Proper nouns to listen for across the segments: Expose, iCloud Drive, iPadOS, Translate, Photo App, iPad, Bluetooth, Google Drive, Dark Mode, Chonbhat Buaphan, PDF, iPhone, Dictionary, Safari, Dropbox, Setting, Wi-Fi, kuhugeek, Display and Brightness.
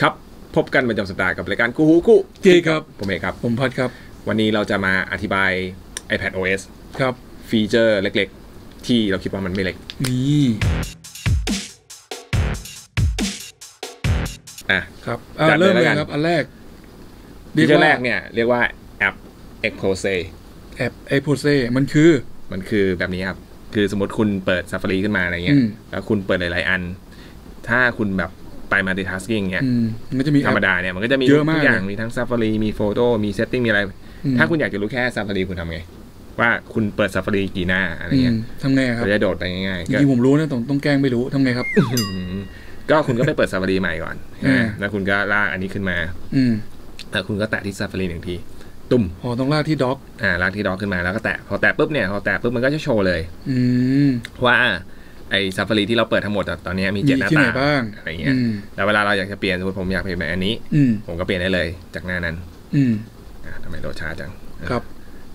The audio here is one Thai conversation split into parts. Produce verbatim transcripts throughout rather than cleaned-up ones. ครับพบกันประจำสัปดาห์กับรายการกูหูกูเจครับผมเอกครับผมพัดครับวันนี้เราจะมาอธิบาย iPadOS ครับฟีเจอร์เล็กๆที่เราคิดว่ามันไม่เล็กนี่อ่ะครับจัดเลยแล้วกันครับอันแรกฟีเจอร์แรกเนี่ยเรียกว่าแอป Expose แอป Expose มันคือมันคือแบบนี้ครับคือสมมติคุณเปิด Safari ขึ้นมาอะไรเงี้ยแล้วคุณเปิดหลายๆอันถ้าคุณแบบไปมาดิทัสกิ้งเนี่ยมันจะมีธรรมดาเนี่ยมันก็จะมีทุกอย่างมีทั้ง Safari มี Photo มี Setting มีอะไรถ้าคุณอยากจะรู้แค่ Safari คุณทำไงว่าคุณเปิด Safari กี่หน้าอะไรเงี้ยทำไงครับจะโดดไปง่ายๆที่ผมรู้นะต้องต้องแกล้งไม่รู้ทำไงครับก็คุณก็ไปเปิด Safari ใหม่ก่อนแล้วคุณก็ลากอันนี้ขึ้นมาแล้วคุณก็แตะที่ Safari หนึ่งทีตุ่มอ๋อต้องลากที่ด็อกอ่าลากที่ด็อกขึ้นมาแล้วก็แตะพอแตะปุ๊บเนี่ยพอแตะปุ๊บมันก็จะโชว์เลยว่าไอ้ Safari ที่เราเปิดทั้งหมดตอนนี้มีเจ็ดหน้าต่างอะไรเงี้ยแต่เวลาเราอยากจะเปลี่ยนสมมติผมอยากเปลี่ยนแบบอันนี้ผมก็เปลี่ยนได้เลยจากหน้านั้นทำไมโหลดช้าจังครับ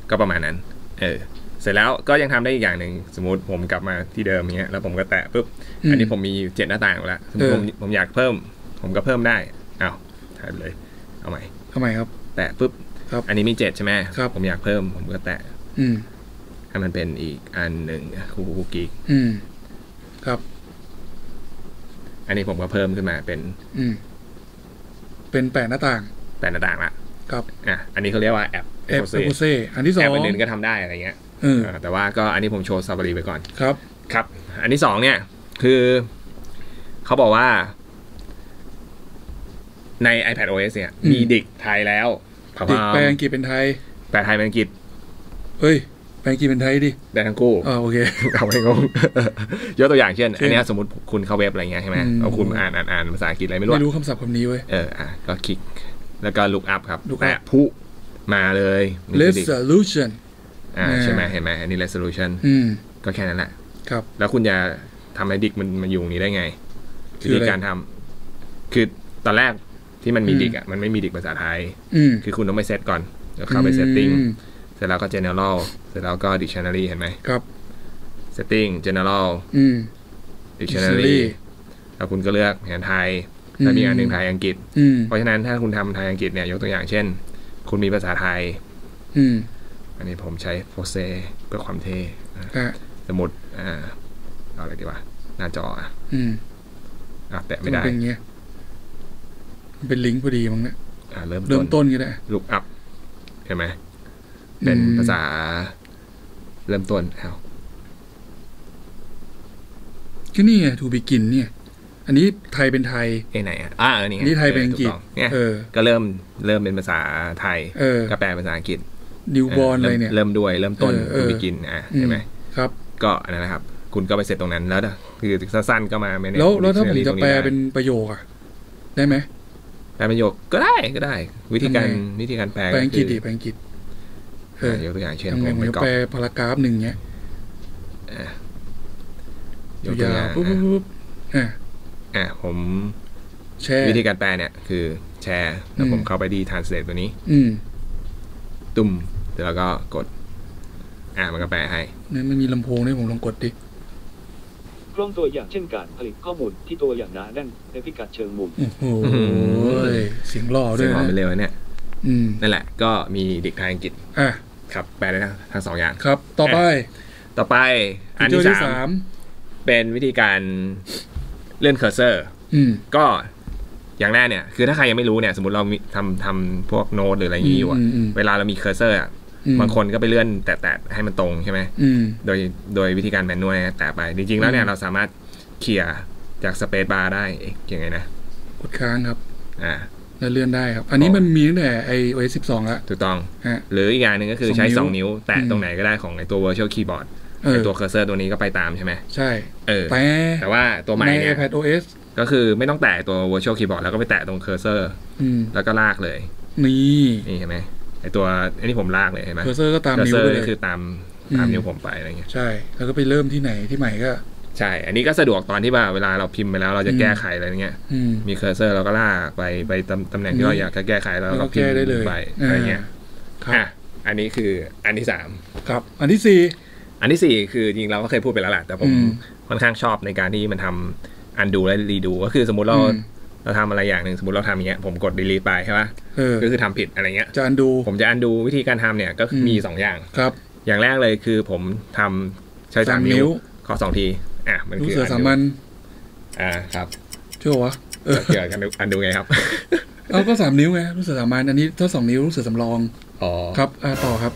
ก็ประมาณนั้นเออเสร็จแล้วก็ยังทำได้อีกอย่างหนึ่งสมมติผมกลับมาที่เดิมเงี้ยแล้วผมก็แตะปุ๊บอันนี้ผมมีเจ็ดหน้าต่างแล้วสมมติผมผมอยากเพิ่มผมก็เพิ่มได้อ้าวหายไปเลยเอาใหม่เอาใหม่ครับแตะปุ๊บอันนี้มีเจ็ดใช่ไหมผมอยากเพิ่มผมก็แตะให้มันเป็นอีกอันหนึ่งคูคูกิกครับอันนี้ผมก็เพิ่มขึ้นมาเป็นอืมเป็นแปดหน้าต่างแปดหน้าต่างละครับอ่ะอันนี้เขาเรียกว่าแอปแอปโพเซอันที่สองแอปอื่นก็ทำได้อะไรเงี้ยอืมแต่ว่าก็อันนี้ผมโชว์ซับบารีไปก่อนครับครับอันที่สองเนี่ยคือเขาบอกว่าใน iPadOS เนี่ยมีดิกไทยแล้วดิกแปลอังกฤษเป็นไทยแปลไทยเป็นอังกฤษเฮ้ยแปลงกีเป็นไทยดิแปลทั้งคู่อ๋อโอเคเอาไปงงยกตัวอย่างเช่นอันนี้สมมติคุณเข้าเว็บอะไรเงี้ยใช่ไหมเอาคุณอ่านอ่านอ่านภาษาอังกฤษอะไรไม่รู้ไม่รู้คำศัพท์คำนี้เว้ยเอออ่ะก็คลิกแล้วก็ลุกอัพครับแปะผู้มาเลย resolution อ่าใช่ไหมเห็นไหมอันนี้ resolution อืมก็แค่นั้นแหละครับแล้วคุณจะทำให้ดิกมันมันอยู่นี้ได้ไงคือการทำคือตอนแรกที่มันมีดิกอ่ะมันไม่มีดิกภาษาไทยคือคุณต้องไปเซตก่อนแล้วเข้าไป settingเสร็จแล้วก็ general เสร็จแล้วก็ dictionary เห็นไหมครับ setting general dictionary แล้วคุณก็เลือกแผนไทยแล้วมีอันหนึ่งไทยอังกฤษเพราะฉะนั้นถ้าคุณทำไทยอังกฤษเนี่ยยกตัวอย่างเช่นคุณมีภาษาไทยอันนี้ผมใช้โพสเซเพื่อความเท่สมุดเอาอะไรดีวะหน้าจออ่ะแต่ไม่ได้เป็นเงี้ยเป็นลิงก์พอดีมั้งเนี่ยเริ่มต้นเริ่มต้นก็ได้ลุกอัพเห็นไหมเป็นภาษาเริ่มต้นเอาก็นี่ไง to begin เนี่ยอันนี้ไทยเป็นไทยไอ้ไหนอ่ะอ่าอันนี้นี่ไทยเป็นอังกฤษเนี่ยก็เริ่มเริ่มเป็นภาษาไทยก็แปลเป็นภาษาอังกฤษ newborn เลยเนี่ยเริ่มด้วยเริ่มต้น to begin อ่ะใช่ไหมครับก็อันนั้นนะครับคุณก็ไปเสร็จตรงนั้นแล้วคือสั้นๆก็มาไม่ได้แล้วแล้วถ้าผมจะแปลเป็นประโยคอ่ะได้ไหมแปลประโยคก็ได้ก็ได้วิธีการวิธีการแปลแปลอังกฤษดิแปลอังกฤษยกตัวอย่างเช่นผมไปแปลพารากราฟหนึ่งเนี้ยยกตัวอย่างปุ๊บปุ๊บอ่าอ่าผมแชร์วิธีการแปลเนี่ยคือแชร์แล้วผมเข้าไปดี Translate ตัวนี้อืมตุ่มแล้วก็กดอ่ามันก็แปลให้เนี่ยไม่มีลำโพงด้วยผมลองกดดิกล้องตัวอย่างเช่นการผลิตข้อมูลที่ตัวอย่างหนาแน่นในพิกัดเชิงมุมโอ้โหเสียงล่อด้วยเสียงล่อไปเร็วเนี่ยอืมนั่นแหละก็มีเด็กไทยอังกฤษอ่ะครับแปลได้ทั้งสองอย่างครับต่อไปต่อไปอันที่สามเป็นวิธีการเลื่อนเคอร์เซอร์ก็อย่างแรกเนี่ยคือถ้าใครยังไม่รู้เนี่ยสมมติเราทำทำพวกโน้ตหรืออะไรอย่างนี้อยู่อ่ะเวลาเรามีเคอร์เซอร์อ่ะบางคนก็ไปเลื่อนแตะๆให้มันตรงใช่ไหมโดยโดยวิธีการแมนนวลแตะไปจริงๆแล้วเนี่ยเราสามารถเคลียร์จากสเปซบาร์ได้เอ๊ะยังไงนะกดค้างครับอ่าเลื่อนได้ครับอันนี้มันมีตั้งแต่ไอโอเอสสิบสองแล้วถูกต้องหรืออีกอย่างหนึ่งก็คือใช้สองนิ้วแตะตรงไหนก็ได้ของไอตัว virtual keyboard ไอตัวเคอร์เซอร์ตัวนี้ก็ไปตามใช่ไหมใช่เออแต่ว่าตัวใหม่เนี่ย iPadOS ก็คือไม่ต้องแตะตัว virtual keyboard แล้วก็ไปแตะตรงเคอร์เซอร์แล้วก็ลากเลยนี่นี่เห็นไหมไอตัวอันนี้ผมลากเลยเห็นไหมเคอร์เซอร์ก็ตามนิ้วเลยคือตามตามนิ้วผมไปอะไรเงี้ยใช่แล้วก็ไปเริ่มที่ไหนที่ใหม่ก็ใช่อันนี้ก็สะดวกตอนที่ว่าเวลาเราพิมพ์ไปแล้วเราจะแก้ไขอะไรเงี้ยมีเคอร์เซอร์เราก็ลากไปไปตำแหน่งที่เราอยากจะแก้ไขแล้วเราพิมพ์ไปอะไรเงี้ยค่ะอันนี้คืออันที่สามครับอันที่สี่อันที่สี่คือจริงเราก็เคยพูดไปแล้วแหละแต่ผมค่อนข้างชอบในการที่มันทำอันดูและรีดูก็คือสมมติเรา เราทำอะไรอย่างหนึ่งสมมติเราทำอย่างเงี้ยผมกด delete ไปใช่ป่ะก็คือทำผิดอะไรเงี้ยจะอันดูผมจะอันดูวิธีการทำเนี่ยก็มีสองอย่างครับอย่างแรกเลยคือผมทำใช้สามนิ้วขอสองทีอ่ะมันคืออันดูสามัญอ่าครับเชื่อวะเกี่ยวกันอันดูไงครับเราก็สามนิ้วไงรู้สึกสามัญอันนี้ถ้าสองนิ้วรู้สึกสำรองอ๋อครับต่อครับ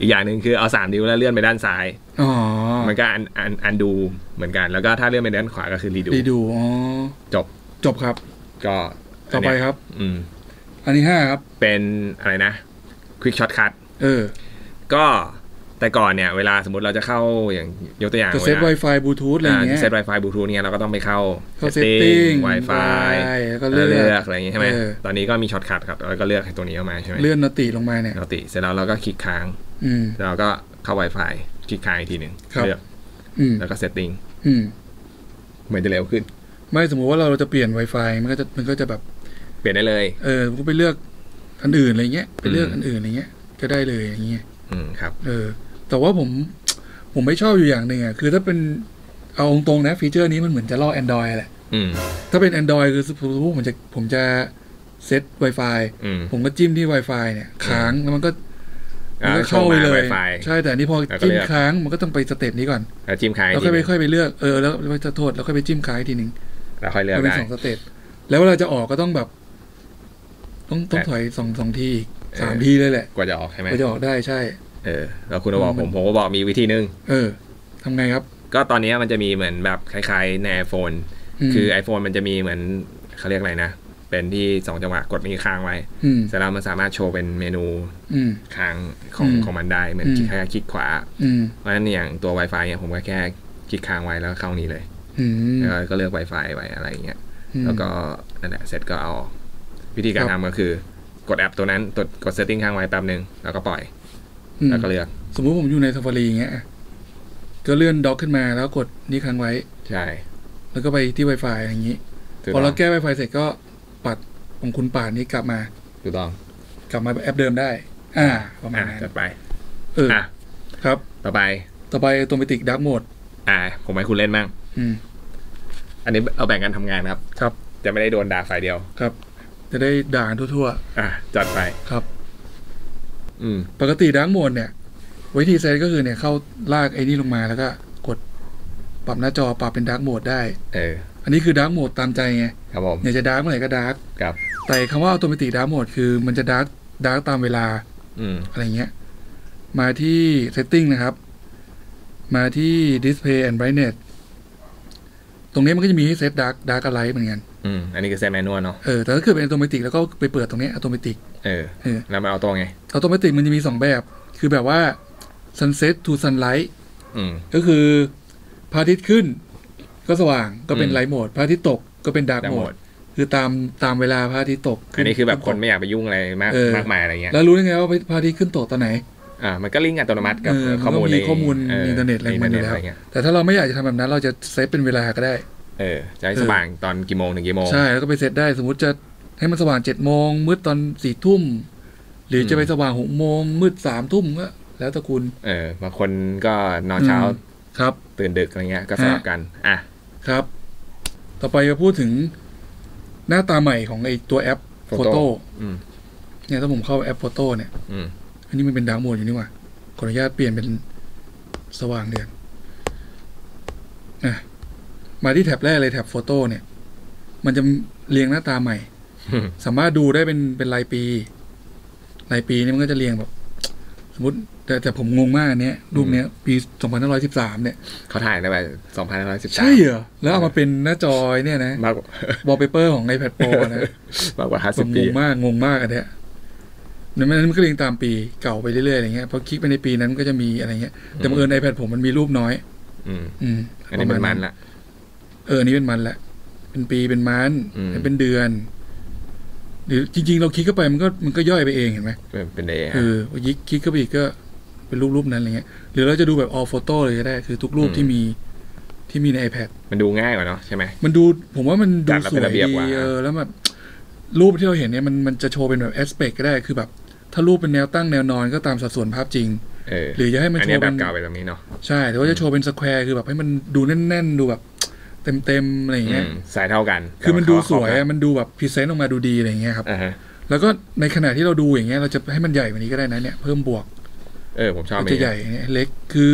อีกอย่างหนึ่งคือเอาสามนิ้วแล้วเลื่อนไปด้านซ้ายอ๋อมันก็อันอันอันดูเหมือนกันแล้วก็ถ้าเลื่อนไปด้านขวาก็คือรีดูรีดูอ๋อจบจบครับก็ต่อไปครับอืมอันที่ห้าครับเป็นอะไรนะควิกช็อตคัทเออก็แต่ก่อนเนี่ยเวลาสมมติเราจะเข้าอย่างยกตัวอย่างจะเซต Wi-Fi บลูทูธอะไรอย่างเงี้ยเซต Wi-Fi บลูทูธเนี่ยเราก็ต้องไปเข้า setting Wi-Fi แล้วก็เลือกอะไรอย่างเงี้ยใช่ไหมตอนนี้ก็มีช็อตคัทครับแล้วก็เลือกตัวนี้ออกมาใช่ไหมเลื่อนนอติลงมาเนี่ยนอติเสร็จแล้วเราก็คลิกค้างเราก็เข้า Wi-Fi คลิกค้างอีกทีหนึ่งเลือกแล้วก็ setting เหมือนจะเร็วขึ้นไม่สมมติว่าเราจะเปลี่ยน Wi-Fi มันก็จะมันก็จะแบบเปลี่ยนได้เลยเออก็ไปเลือกอันอื่นอะไรเงี้ยไปเลือกอันอื่นอะไรเงี้ยก็ได้เลยอย่างเงี้ยอืมครับเออแต่ว่าผมผมไม่ชอบอยู่อย่างหนึ่งอ่ะคือถ้าเป็นเอาตรงๆนะฟีเจอร์นี้มันเหมือนจะล่อ Android แหละถ้าเป็น Android คือผมจะผมจะเซต Wi-Fi ผมก็จิ้มที่ Wi-Fi เนี่ยค้างแล้วมันก็มันก็เข้าไปเลยใช่แต่นี่พอจิ้มค้างมันก็ต้องไปสเต็ปนี้ก่อนจิ้มค้างแล้วค่อยไปค่อยไปเลือกเออแล้วจะโทษแล้วค่อยไปจิ้มค้างทีนึงแล้วค่อยเลือกได้เป็นสองสเต็ปแล้วเวลาจะออกก็ต้องแบบต้องต้องถอยสองสองทีสามทีเลยแหละกว่าจะออกใช่ไหมกว่าจะออกได้ใช่เออแล้วคุณบอกผมผมก็บอกมีวิธีนึงเออทำไงครับก็ตอนนี้มันจะมีเหมือนแบบคล้ายๆใน iPhone คือ iPhone มันจะมีเหมือนเขาเรียกอะไรนะเป็นที่สองจังหวะกดมีค้างไว้เสร็จแล้วมันสามารถโชว์เป็นเมนูค้างของของมันได้เหมือนคล้ายๆคลิกขวาเพราะฉะนั้นอย่างตัว Wi-Fi เนี่ยผมก็แค่คลิกค้างไว้แล้วเข้านี้เลยแล้วก็เลือก Wi-Fi ไว้อะไรอย่างเงี้ยแล้วก็นั่นแหละเสร็จก็เอาวิธีการทำก็คือกดแอปตัวนั้นกด setting ค้างไว้แป๊บนึงแล้วก็ปล่อยแล้วก็เลือกสมมุติผมอยู่ใน Safari อย่างเงี้ยก็เลื่อนด็อกขึ้นมาแล้วกดนี้ค้างไว้ใช่แล้วก็ไปที่ Wi-Fi อย่างงี้พอเราแก้ Wi-Fi เสร็จก็ปัดของคุณป่านนี้กลับมาถูกต้องกลับมาแอปเดิมได้อ่าประมาณนั้นจัดไปเออครับต่อไปต่อไปตัวมิติ Dark Mode อ่าผมให้คุณเล่นมั่งอืมอันนี้เอาแบ่งกันทำงานครับครับจะไม่ได้โดนด่าฝ่ายเดียวครับจะได้ด่าทั่วๆอ่ะจัดไปครับปกติ Dark Mode เนี่ยวิธีเซตก็คือเนี่ยเข้าลากไอ้นี่ลงมาแล้วก็กดปรับหน้าจอปรับเป็น Dark Mode ได้เอออันนี้คือ Dark Mode ตามใจไงครับผมอยากจะ Dark เมื่อไหร่ก็ Dark ครับแต่คำว่าอัตโนมัติ Dark Mode คือมันจะ Dark Dark ตามเวลาอืมอะไรเงี้ยมาที่ Setting นะครับมาที่ Display and Brightness ตรงนี้มันก็จะมีให้เซต Dark Dark อะไรเหมือนกันอืมอันนี้คือเซตแมนนวลเนาะเออแต่ถ้าเกิดเป็นอัตโนมัติแล้วก็ไปเปิดตรงนี้อัตโนมัติเออแล้วมันเอาตัวไงอัตโนมัติมันจะมีสองแบบคือแบบว่า sunset to sunlight ก็คือพระอาทิตย์ขึ้นก็สว่างก็เป็นไลท์โหมดพระอาทิตย์ตกก็เป็นดาร์กโหมดคือตามตามเวลาพระอาทิตย์ตกอันนี้คือแบบคนไม่อยากไปยุ่งอะไรมากมากมายอะไรเงี้ยแล้วรู้ได้ไงว่าพระอาทิตย์ขึ้นตกตอนไหนอ่ามันก็ลิงก์อัตโนมัติกับข้อมูลในข้อมูลอินเทอร์เน็ตอะไรมันอยู่แล้วแต่ถ้าเราไม่อยากจะทำแบบนั้นเราจะเซตเป็นเวลาก็ได้เออจะให้สว่างตอนกี่โมงถึงกี่โมงใช่แล้วก็ไปเซตได้สมมติจะให้มันสว่างเจ็ดโมงมืดตอนสี่ทุ่มหรือจะไปสว่างหกโมงมืดสามทุ่มก็แล้วแต่คุณเออบางคนก็นอนเช้าครับตื่นดึกอะไรเงี้ยก็สลับกันอ่ะครับต่อไปจะพูดถึงหน้าตาใหม่ของไอตัวแอปโฟโต้เนี่ยถ้าผมเข้าแอปโฟโต้เนี่ยอันนี้มันเป็นดาวน์โหมดอยู่นี่หว่าขออนุญาตเปลี่ยนเป็นสว่างเดือนอ่ะมาที่แท็บแรกเลยแท็บโฟโต้เนี่ยมันจะเรียงหน้าตาใหม่สามารถดูได้เป็นเป็นรายปีรายปีนี่มันก็จะเรียงแบบสมมติแต่แต่ผมงงมากอันเนี้ยรูปเนี้ยปีสองพันห้าร้อยสิบสามเนี่ยเขาถ่ายได้ไปสองพันห้าร้อยสิบสามใช่เหรอแล้วเอามาเป็นหน้าจอเนี่ยนะวอลเปเปอร์ของ iPad Pro นะมากกว่าห้าสิบปีงงมากงงมากอันเนี้ยเนี่ยมันก็เรียงตามปีเก่าไปเรื่อยๆอะไรเงี้ยพอคลิกไปในปีนั้นก็จะมีอะไรเงี้ยแต่บังเอิญ iPad ผมมันมีรูปน้อยอืมอืมอันนี้เป็นมันละเออนี่เป็นมันละเป็นปีเป็นมันเป็นเดือนหรือจริงๆเราคลิกเข้าไปมันก็มันก็ย่อยไปเองเห็นไหมเป็นเองคือยิกคลิกเข้าไปอีกก็เป็นรูปรูปนั้นอะไรเงี้ยหรือเราจะดูแบบ all photo เลยก็ได้คือทุกรูปที่มีที่มีใน iPad มันดูง่ายกว่าเนาะใช่ไหมมันดูผมว่ามันดูสวยดีเออแล้วแบบรูปที่เราเห็นเนี่ยมันมันจะโชว์เป็นแบบ aspect ก็ได้คือแบบถ้ารูปเป็นแนวตั้งแนวนอนก็ตามสัดส่วนภาพจริงหรือจะให้มันโชว์เป็นแบบเก่าไปแบบนี้เนาะใช่แต่ว่าจะโชว์เป็นสแควร์คือแบบให้มันดูแน่นๆดูแบบ เต็มๆอะไรอย่างเงี้ยสายเท่ากันคือมันดูสวยมันดูแบบพรีเซนต์ออกมาดูดีอะไรอย่างเงี้ยครับแล้วก็ในขณะที่เราดูอย่างเงี้ยเราจะให้มันใหญ่กว่านี้ก็ได้นะเนี่ยเพิ่มบวกเออผมชอบมันจะใหญ่เนี่ยเล็กคือ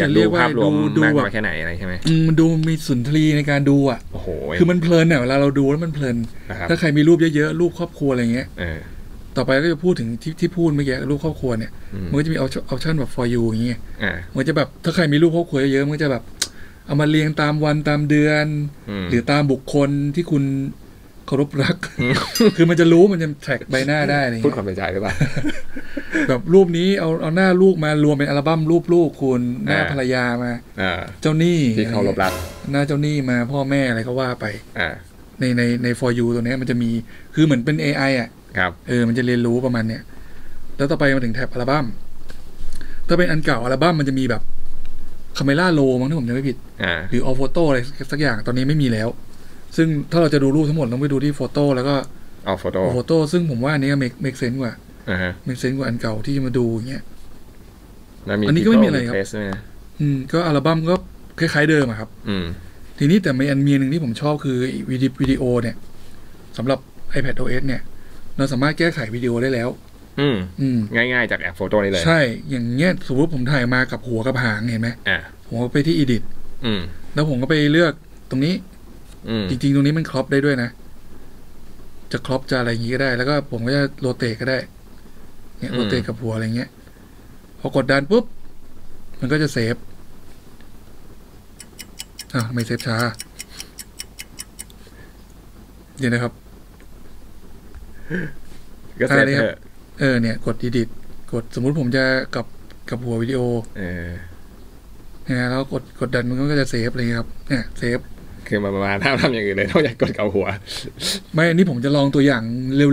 จะเรียกว่าดูดูแบบแค่ไหนอะไรใช่ไหมมันดูมีสุนทรีในการดูอ่ะโอ้โหคือมันเพลินเนี่ยเวลาเราดูแล้วมันเพลินถ้าใครมีรูปเยอะๆรูปครอบครัวอะไรเงี้ยต่อไปก็จะพูดถึงที่ที่พูดเมื่อกี้รูปครอบครัวเนี่ยมันก็จะมีออปชั่นแบบ for you อย่างเงี้ยมันจะแบบถ้าใครมีรูปครอบครัวเยอะๆมันจะแบบเอามาเรียงตามวันตามเดือนหรือตามบุคคลที่คุณเคารพรัก คือมันจะรู้มันจะแทร็กใบหน้าได้พูดความในใจได้ป่ะแบบรูปนี้เอาเอาหน้าลูกมารวมเป็นอัลบั้มรูปลูกคุณหน้าภรรยามาเจ้าหนี้ที่เคารพรักหน้าเจ้าหนี้มาพ่อแม่อะไรก็ว่าไปในในใน for you ตัวนี้มันจะมีคือเหมือนเป็น เอ ไอ อ่ะเออมันจะเรียนรู้ประมาณเนี้ยแล้วต่อไปมาถึงแท็บอัลบั้มถ้าเป็นอันเก่าอัลบั้มมันจะมีแบบคาเมล่าโลมั้งถ้าผมจำไม่ผิดหรือออโฟโต้อะไรสักอย่างตอนนี้ไม่มีแล้วซึ่งถ้าเราจะดูรูปทั้งหมดต้องไปดูที่โฟโต้แล้วก็ออโฟโต้โฟโต้ซึ่งผมว่าอันนี้ก็เมคเซนส์กว่าเมคเซนส์กว่าอันเก่าที่จะมาดูอย่างเงี้ยอันนี้ก็ไม่มีอะไรครับอืมก็อัลบั้มก็คล้ายๆเดิมครับทีนี้แต่มีอันเมียหนึ่งที่ผมชอบคือวิดีโอเนี่ยสำหรับ iPadOS เนี่ยเราสามารถแก้ไขวิดีโอได้แล้วอืมอืมง่ายๆจากแอปโฟโต้ได้เลยใช่อย่างเงี้ยสมมติผมถ่ายมากับหัวกับหางเห็นไหมอ่าผมก็ไปที่ edit อืมแล้วผมก็ไปเลือกตรงนี้อืมจริงๆตรงนี้มันครอปได้ด้วยนะจะครอปจะอะไรอย่างงี้ก็ได้แล้วก็ผมก็จะโรเตทก็ได้เนี่ยโรเตทกับหัวอะไรเงี้ยพอกดดันปุ๊บมันก็จะเซฟอ่ะไม่เซฟช้าเดี๋ยวนะครับก็เซฟครับเออเนี่ยกด edit กดสมมุติผมจะกับกับหัววิดีโอเออนะแล้วกดกดดันมันก็จะเซฟเลยครับเนี่ยเซฟคือมาประมาณห้ามทำอย่างอื่นเลยนอกจากกดกับหัวไม่อันนี้ผมจะลองตัวอย่าง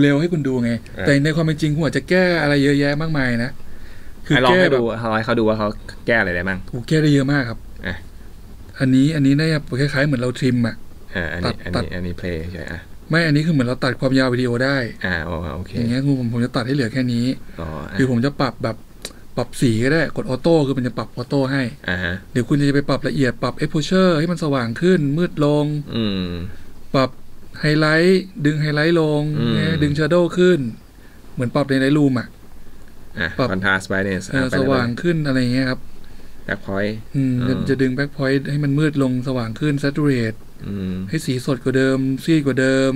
เร็วๆให้คุณดูไงแต่ในความเป็นจริงหัวจะแก้อะไรเยอะแยะมากมายนะคือลองให้ดูให้เขาดูว่าเขาแก้อะไรได้บ้างแก้ได้เยอะมากครับอันนี้อันนี้น่าจะคล้ายๆเหมือนเราทริมอ่ะอันนี้อันนี้อันนี้เพลย์ใช่ไหมไม่อันนี้คือเหมือนเราตัดความยาววิดีโอได้อ่าโอเคอย่างเงี้ยคือผมผมจะตัดให้เหลือแค่นี้คือผมจะปรับแบบปรับสีก็ได้กดออโต้คือมันจะปรับออโต้ให้เดี๋ยวคุณจะไปปรับละเอียดปรับเอ็กโพเชอร์ให้มันสว่างขึ้นมืดลงปรับไฮไลท์ดึงไฮไลท์ลงดึงชาร์โดขึ้นเหมือนปรับในไลท์รูมอ่ะปรับคอนทราสต์ไปเนี่ยสว่างขึ้นอะไรเงี้ยครับแบ็คพอยต์จะดึงแบ็คพอยต์ให้มันมืดลงสว่างขึ้นซัตรูเรตให้สีสดกว่าเดิมซีดกว่าเดิม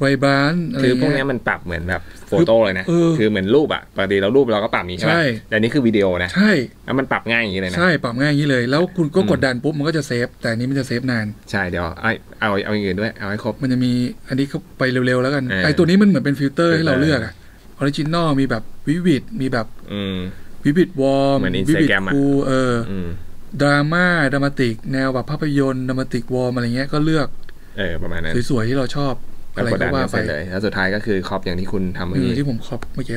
ไวบรานซ์คือพวกนี้มันปรับเหมือนแบบโฟโต้เลยนะคือเหมือนรูปอ่ะปกติเรารูปเราก็ปรับนี้ใช่ไหมแต่นี่คือวิดีโอนะใช่แล้วมันปรับง่ายอย่างนี้เลยนะใช่ปรับง่ายอย่างนี้เลยแล้วคุณก็กดดันปุ๊บมันก็จะเซฟแต่นี้มันจะเซฟนานใช่เดี๋ยวเอาเอาเอาอย่างอื่นด้วยเอาให้ครบมันจะมีอันนี้เขาไปเร็วๆแล้วกันไอตัวนี้มันเหมือนเป็นฟิลเตอร์ให้เราเลือกอ่ะออริจินอลมีแบบวิวิดมีแบบวิวิดวอร์มวิวิดคูเออดราม่าดรามาติกแนวแบบภาพยนตร์ดรามาติกวอร์มอะไรเงี้ยก็เลือกเออประมาณนั้นสวยๆที่เราชอบอะไรก็ว่าไปเลยแล้วสุดท้ายก็คือครอบอย่างที่คุณทำเมื่อกี้ที่ผมครอบเมื่อกี้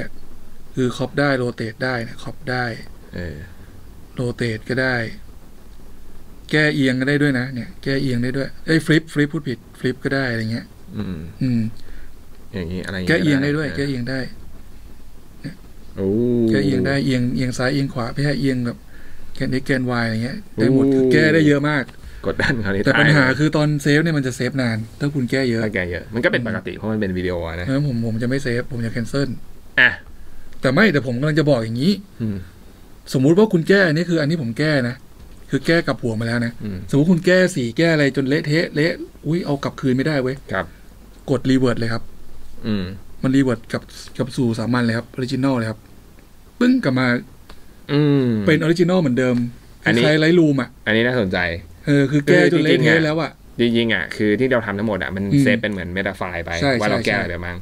คือครอบได้โรเตทได้นะครอบได้โรเตทก็ได้แก้เอียงก็ได้ด้วยนะเนี่ยแก้เอียงได้ด้วยไอ้ฟลิปฟลิปพูดผิดฟลิปก็ได้อะไรเงี้ยอืมอืมอย่างนี้อะไรแก้เอียงได้ด้วยแก้เอียงได้โอ้แก้เอียงได้เอียงเอียงซ้ายเอียงขวาไม่ใช่เอียงแบบแกนนี้แกนวายอะไรเงี้ยได้หมดคือแก้ได้เยอะมากกดดันเขาแต่ปัญหาคือตอนเซฟเนี่ยมันจะเซฟนานถ้าคุณแก้เยอะแก้เยอะมันก็เป็นปกติเพราะมันเป็นวิดีโอนะเพราะผมผมจะไม่เซฟผมจะแคนเซิลอ่ะแต่ไม่แต่ผมกำลังจะบอกอย่างนี้สมมุติว่าคุณแก้อันนี้คืออันนี้ผมแก้นะคือแก้กลับหัวมาแล้วนะสมมุติคุณแก้สีแก้อะไรจนเละเทะเละอุ้ยเอากลับคืนไม่ได้เว้ยครับกดรีเวิร์ดเลยครับอืมมันรีเวิร์ดกับกับสู่สามัญเลยครับออริจินอลเลยครับปึ้งกลับมาอืมเป็นออริจินอลเหมือนเดิมใช้ไลท์รูมอ่ะอันนี้น่าสนใจเออคือแก้จนเละเทะแล้วอ่ะจริงๆอ่ะคือที่เราทำทั้งหมดอ่ะมันเซฟเป็นเหมือนเมตาไฟล์ไปว่าเราแก้อะไรไปบ้าง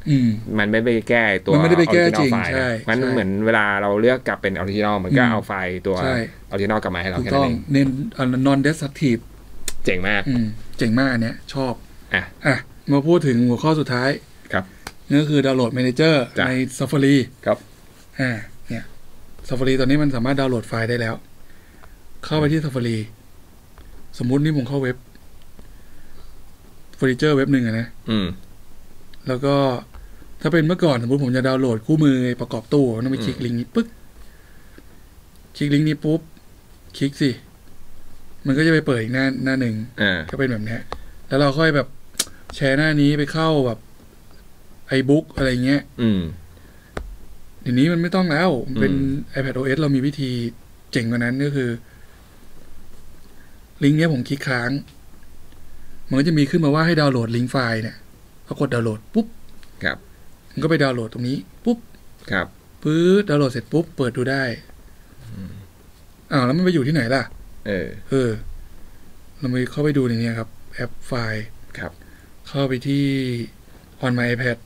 มันไม่ไปแก้ตัวออริจินอลไฟล์มันเหมือนเวลาเราเลือกกลับเป็นออริจินอลมันก็เอาไฟล์ตัวออริจินอลกลับมาให้เราแค่นั้นเองเน้น non-destructive เจ๋งมากเจ๋งมากอันเนี้ยชอบอ่ะอ่ะมาพูดถึงหัวข้อสุดท้ายครับนั่นก็คือดาวน์โหลด manager ใน Safari ครับอ่าเนี่ย Safari ตอนนี้มันสามารถดาวน์โหลดไฟล์ได้แล้วเข้าไปที่ Safariสมมุตินี่ผมเข้าเว็บเฟอร์นิเจอร์เว็บหนึ่งอะนะแล้วก็ถ้าเป็นเมื่อก่อนสมมติผมจะดาวน์โหลดคู่มือประกอบตู้ต้องไปคลิกลิงก์นี้ปึ๊กคลิกลิงก์นี้ปุ๊บคลิกสิ มันก็จะไปเปิดอีกหน้าหน้าหนึ่งก็เป็นแบบนี้แล้วเราค่อยแบบแชร์หน้านี้ไปเข้าแบบไอบุ๊กอะไรเงี้ยเดี๋ยวนี้มันไม่ต้องแล้วเป็น iPadOS เรามีวิธีเจ๋งกว่านั้นก็คือลิงก์เนี้ยผมคลิกค้างมันก็จะมีขึ้นมาว่าให้ดาวน์โหลดลิงก์ไฟล์เนี่ยพอกดดาวน์โหลดปุ๊บครับมันก็ไปดาวน์โหลดตรงนี้ปุ๊บครับปื๊ดดาวน์โหลดเสร็จปุ๊บเปิดดูได้อ้าวแล้วมันไปอยู่ที่ไหนล่ะเออเออเราไปเข้าไปดูในนี้ครับแอปไฟล์ครับเข้าไปที่ on my iPad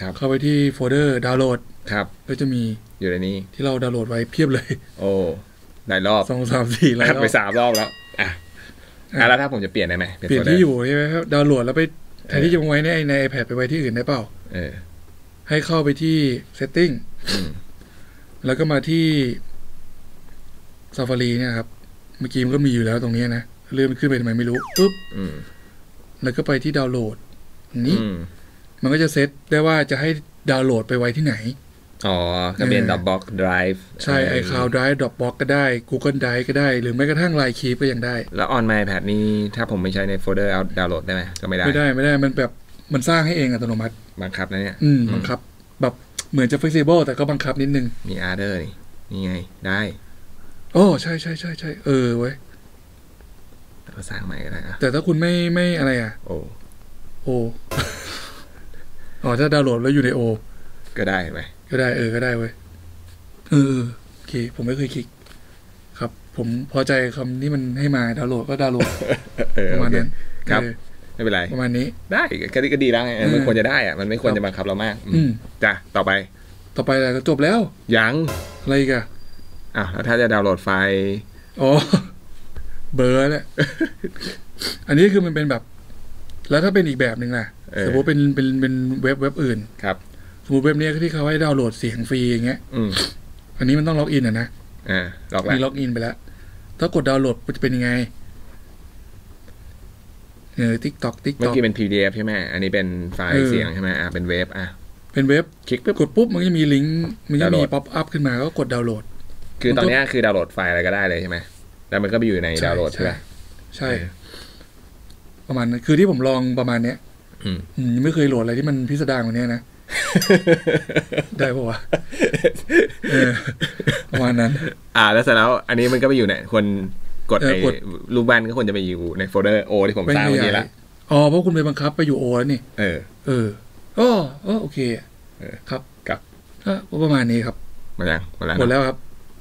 ครับเข้าไปที่โฟลเดอร์ดาวน์โหลดครับก็จะมีอยู่ในนี้ที่เราดาวน์โหลดไว้เพียบเลยโอ้หลายรอบสองสามสี่หลายรอบไปสามรอบแล้วอ่ะอ่ะแล้วถ้าผมจะเปลี่ยนได้ไหมเปลี่ยนที่อยู่ใช่ไหมครับดาวน์โหลดแล้วไปแทนที่จะไว้ในใน iPad ไปไว้ที่อื่นได้เปล่าเออให้เข้าไปที่ setting แล้วก็มาที่ Safari เนี่ยครับเมื่อกี้มันก็มีอยู่แล้วตรงนี้นะเลื่อนขึ้นไปทำไมไม่รู้ปุ๊บแล้วก็ไปที่ดาวน์โหลดนี้มันก็จะเซตได้ว่าจะให้ดาวน์โหลดไปไว้ที่ไหนอ๋อก็เป็น Dropbox Drive ใช่ iCloud Drive Dropbox ก็ได้ Google Drive ก็ได้หรือแม้กระทั่ง Live Keep ก็ยังได้แล้ว on my iPad นี่ถ้าผมไม่ใช้ในโฟลเดอร์เอาดาวน์โหลดได้ไหมก็ไม่ได้ไม่ได้ไม่ได้มันแบบมันสร้างให้เองอัตโนมัติบังคับนะเนี่ยอืมบังคับแบบเหมือนจะ flexible แต่ก็บังคับนิดนึงมี other นี่นี่ไงได้โอ้ใช่ใช่ใช่ใช่เออเว้ยเราสร้างใหม่ก็ได้อะแต่ถ้าคุณไม่ไม่อะไรอ่ะโอโออ๋อถ้าดาวน์โหลดแล้วอยู่ในโอก็ได้ไหมก็ได้เออก็ได้เว้ยเออโอเคผมไม่เคยคลิกครับผมพอใจคำนี้มันให้มาดาวน์โหลดก็ดาวน์โหลดประมาณนั้นครับไม่เป็นไรประมาณนี้ได้ก็ดีแล้วไงมันควรจะได้อ่ะมันไม่ควรจะบังคับเรามากจ้ะต่อไปต่อไปอะไรจบแล้วยังอะไรอีกอะอ่ะแล้วถ้าจะดาวน์โหลดไฟล์อ๋อเบอร์เนี่ยอันนี้คือมันเป็นแบบแล้วถ้าเป็นอีกแบบหนึ่งล่ะสมมติเป็นเป็นเป็นเว็บเว็บอื่นครับสมมติเว็บนี้ที่เขาให้ดาวน์โหลดเสียงฟรีอย่างเงี้ยอันนี้มันต้องล็อกอินอ่ะนะอ่าล็อกแล้วมีล็อกอินไปแล้วถ้ากดดาวน์โหลดจะเป็นยังไงเออติ๊กต็อกติ๊กต็อกเมื่อกี้เป็น พี ดี เอฟ ใช่ไหมอันนี้เป็นไฟล์เสียงใช่ไหมอ่าเป็นเว็บอ่ะเป็นเว็บคลิกกดปุ๊บมันจะมีลิงก์มันจะมีป๊อปอัพขึ้นมาก็กดดาวน์โหลดคือตอนนี้คือดาวน์โหลดไฟล์อะไรก็ได้เลยใช่ไหมแล้วมันก็ไปอยู่ในดาวน์โหลดใช่ไหมใช่ประมาณนั้นคือที่ผมลองประมาณเนี้ยยังไม่เคยโหลดอะไรที่มันพิสดารกว่านี้นะได้ป่าวะประมาณนั้นอ่าแล้วเสร็จแล้วอันนี้มันก็ไปอยู่ในคนกดในรูปบ้านก็ควรจะไปอยู่ในโฟลเดอร์โอที่ผมสร้างไว้นี่ละอ๋อเพราะคุณไปบังคับไปอยู่โอแล้วนี่เออเอออ๋อโอเคครับครับก็ประมาณนี้ครับหมดแล้วหมดแล้วครับ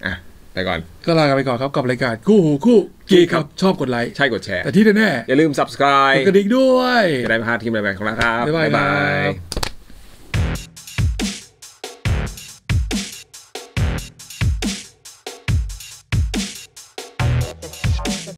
อ่ะไปก่อนก็ลากันไปก่อนครับกับรายการคู่หูคู่กี้ครับชอบกดไลค์ใช่กดแชร์แต่ที่แน่ๆอย่าลืม subscribe กดกระดิ่งด้วยจะได้ไม่พลาดทีมใหม่ๆของเราครับบ๊ายบาย